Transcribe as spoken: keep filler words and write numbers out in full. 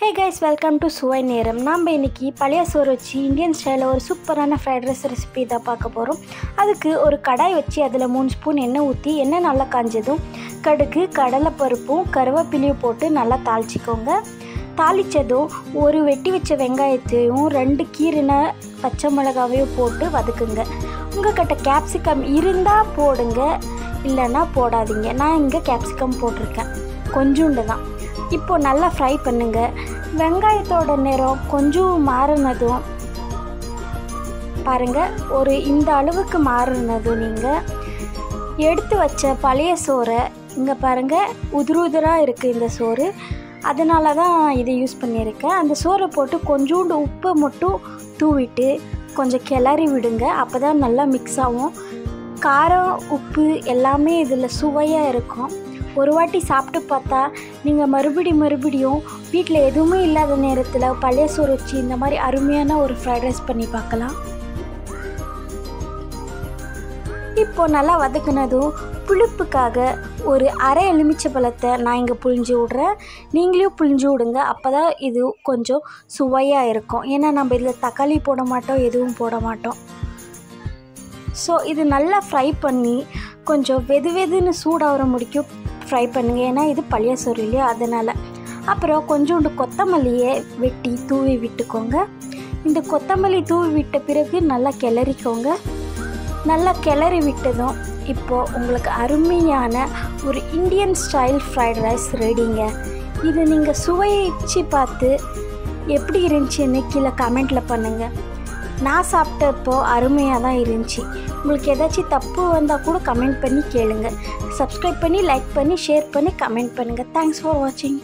Hey guys, welcome to Suvai Neeram. நாம இன்னைக்கு பழைய சோறு வச்சு இந்தியன் ஸ்டைலில் ஒரு சூப்பரான ஃப்ரைட் ரைஸ் ரெசிபி தான் பார்க்க போகிறோம். அதுக்கு ஒரு கடாய் வச்சு அதில் மூணு ஸ்பூன் எண்ணெய் ஊற்றி எண்ணெய் நல்லா காஞ்சதும் கடுகு கடலைப்பருப்பும் கருவேப்பிலையும் போட்டு நல்லா தாளிச்சிக்கோங்க. தாளித்ததும் ஒரு வெட்டி வச்ச வெங்காயத்தையும் ரெண்டு கீரின பச்சை மிளகாவையும் போட்டு வதக்குங்க. உங்கள் கிட்ட கேப்சிகம் இருந்தால் போடுங்க, இல்லைன்னா போடாதீங்க. நான் இங்கே கேப்சிகம் போட்டிருக்கேன், கொஞ்சோண்டு தான். இப்போ நல்லா ஃப்ரை பண்ணுங்கள். வெங்காயத்தோட நிறம் கொஞ்சம் மாறினதும் பாருங்கள், ஒரு இந்த அளவுக்கு மாறினதும் நீங்கள் எடுத்து வச்ச பழைய சோறை இங்கே பாருங்கள், உதிரு உதிராக இருக்குது இந்த சோறு. அதனால தான் இதை யூஸ் பண்ணியிருக்கேன். அந்த சோறை போட்டு கொஞ்சோண்டு உப்பு மட்டும் தூவிட்டு கொஞ்சம் கிளறி விடுங்க. அப்போ தான் நல்லா மிக்ஸ் ஆகும். காரம் உப்பு எல்லாமே இதில் சுவையாக இருக்கும். ஒரு வாட்டி சாப்பிட்டு பார்த்தா நீங்கள் மறுபடி மறுபடியும் வீட்டில் எதுவுமே இல்லாத நேரத்தில் பழைய சோறு வச்சு இந்த மாதிரி அருமையான ஒரு ஃப்ரைட் ரைஸ் பண்ணி பார்க்கலாம். இப்போ நல்லா வதக்குனதும் புளிப்புக்காக ஒரு அரை எலுமிச்சை பழத்தை நான் இங்கே புழிஞ்சு விட்றேன். நீங்களையும் புழிஞ்சு விடுங்க, அப்போ தான் இது கொஞ்சம் சுவையாக இருக்கும். ஏன்னா நம்ம இதில் தக்காளி போட மாட்டோம், எதுவும் போட மாட்டோம். ஸோ இது நல்லா ஃப்ரை பண்ணி கொஞ்சம் வெது வெதுன்னு சூடாகிற முடிக்கும் ஃப்ரை பண்ணுங்கள். ஏன்னா இது பழைய சோறு இல்லையா, அதனால். அப்புறம் கொஞ்சோண்டு கொத்தமல்லியை வெட்டி தூவி விட்டுக்கோங்க. இந்த கொத்தமல்லி தூவி விட்ட பிறகு நல்லா கிளறிக்கோங்க. நல்லா கிளறி விட்டதும் இப்போது உங்களுக்கு அருமையான ஒரு இந்தியன் ஸ்டைல் ஃப்ரைட் ரைஸ் ரெடிங்க. இது நீங்கள் சுவைச்சு பார்த்து எப்படி இருந்துச்சுன்னு கீழே கமெண்டில் பண்ணுங்கள். நான் சாப்பிட்டப்போ அருமையாக தான் இருந்துச்சு. உங்களுக்கு ஏதாச்சும் தப்பு வந்தால் கூட கமெண்ட் பண்ணி கேளுங்கள். சப்ஸ்கிரைப் பண்ணி, லைக் பண்ணி, ஷேர் பண்ணி, கமெண்ட் பண்ணுங்கள். தேங்க்ஸ் ஃபார் வாட்சிங்.